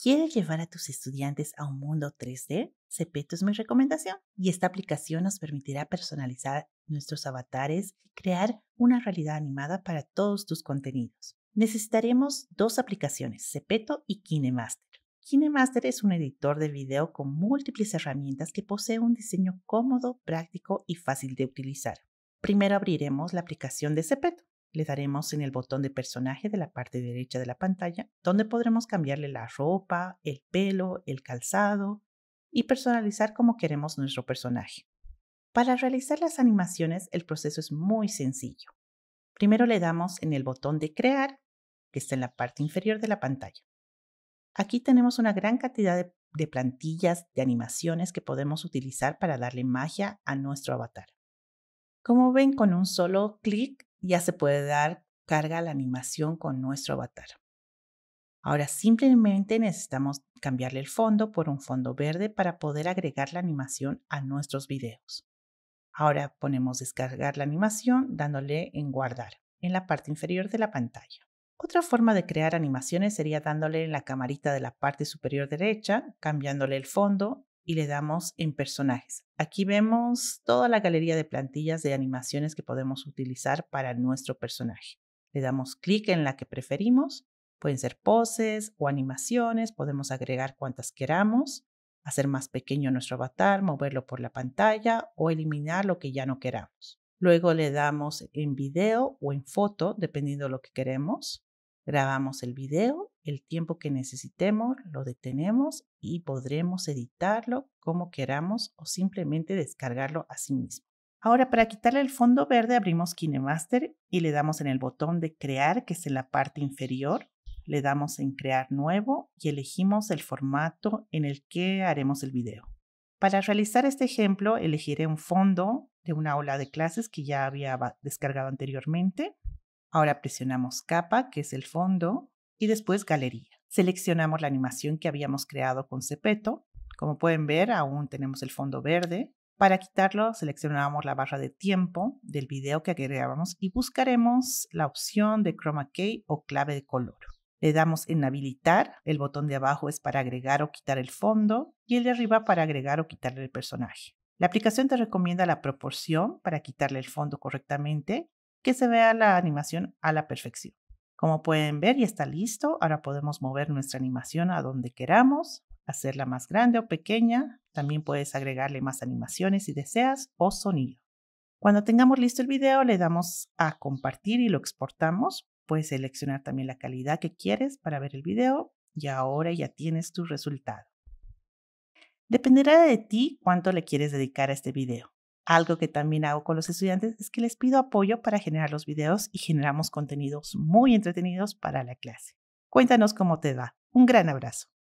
¿Quieres llevar a tus estudiantes a un mundo 3D? Zepeto es mi recomendación y esta aplicación nos permitirá personalizar nuestros avatares y crear una realidad animada para todos tus contenidos. Necesitaremos dos aplicaciones, Zepeto y KineMaster. KineMaster es un editor de video con múltiples herramientas que posee un diseño cómodo, práctico y fácil de utilizar. Primero abriremos la aplicación de Zepeto. Le daremos en el botón de personaje de la parte derecha de la pantalla, donde podremos cambiarle la ropa, el pelo, el calzado y personalizar como queremos nuestro personaje. Para realizar las animaciones, el proceso es muy sencillo. Primero le damos en el botón de crear, que está en la parte inferior de la pantalla. Aquí tenemos una gran cantidad de plantillas de animaciones que podemos utilizar para darle magia a nuestro avatar. Como ven, con un solo clic, ya se puede dar carga a la animación con nuestro avatar. Ahora simplemente necesitamos cambiarle el fondo por un fondo verde para poder agregar la animación a nuestros videos. Ahora ponemos descargar la animación dándole en guardar en la parte inferior de la pantalla. Otra forma de crear animaciones sería dándole en la camarita de la parte superior derecha, cambiándole el fondo y le damos en personajes. Aquí vemos toda la galería de plantillas de animaciones que podemos utilizar para nuestro personaje. Le damos clic en la que preferimos. Pueden ser poses o animaciones, podemos agregar cuantas queramos, hacer más pequeño nuestro avatar, moverlo por la pantalla o eliminar lo que ya no queramos. Luego le damos en video o en foto, dependiendo de lo que queremos. Grabamos el video, el tiempo que necesitemos, lo detenemos y podremos editarlo como queramos o simplemente descargarlo a sí mismo. Ahora, para quitarle el fondo verde, abrimos KineMaster y le damos en el botón de crear, que es en la parte inferior. Le damos en crear nuevo y elegimos el formato en el que haremos el video. Para realizar este ejemplo, elegiré un fondo de una aula de clases que ya había descargado anteriormente. Ahora presionamos capa, que es el fondo, y después galería. Seleccionamos la animación que habíamos creado con Zepeto. Como pueden ver, aún tenemos el fondo verde. Para quitarlo, seleccionamos la barra de tiempo del video que agregábamos y buscaremos la opción de Chroma Key o clave de color. Le damos en habilitar. El botón de abajo es para agregar o quitar el fondo y el de arriba para agregar o quitarle el personaje. La aplicación te recomienda la proporción para quitarle el fondo correctamente, que se vea la animación a la perfección. Como pueden ver, ya está listo. Ahora podemos mover nuestra animación a donde queramos, hacerla más grande o pequeña. También puedes agregarle más animaciones si deseas o sonido. Cuando tengamos listo el video, le damos a compartir y lo exportamos. Puedes seleccionar también la calidad que quieres para ver el video y ahora ya tienes tu resultado. Dependerá de ti cuánto le quieres dedicar a este video. Algo que también hago con los estudiantes es que les pido apoyo para generar los videos y generamos contenidos muy entretenidos para la clase. Cuéntanos cómo te va. Un gran abrazo.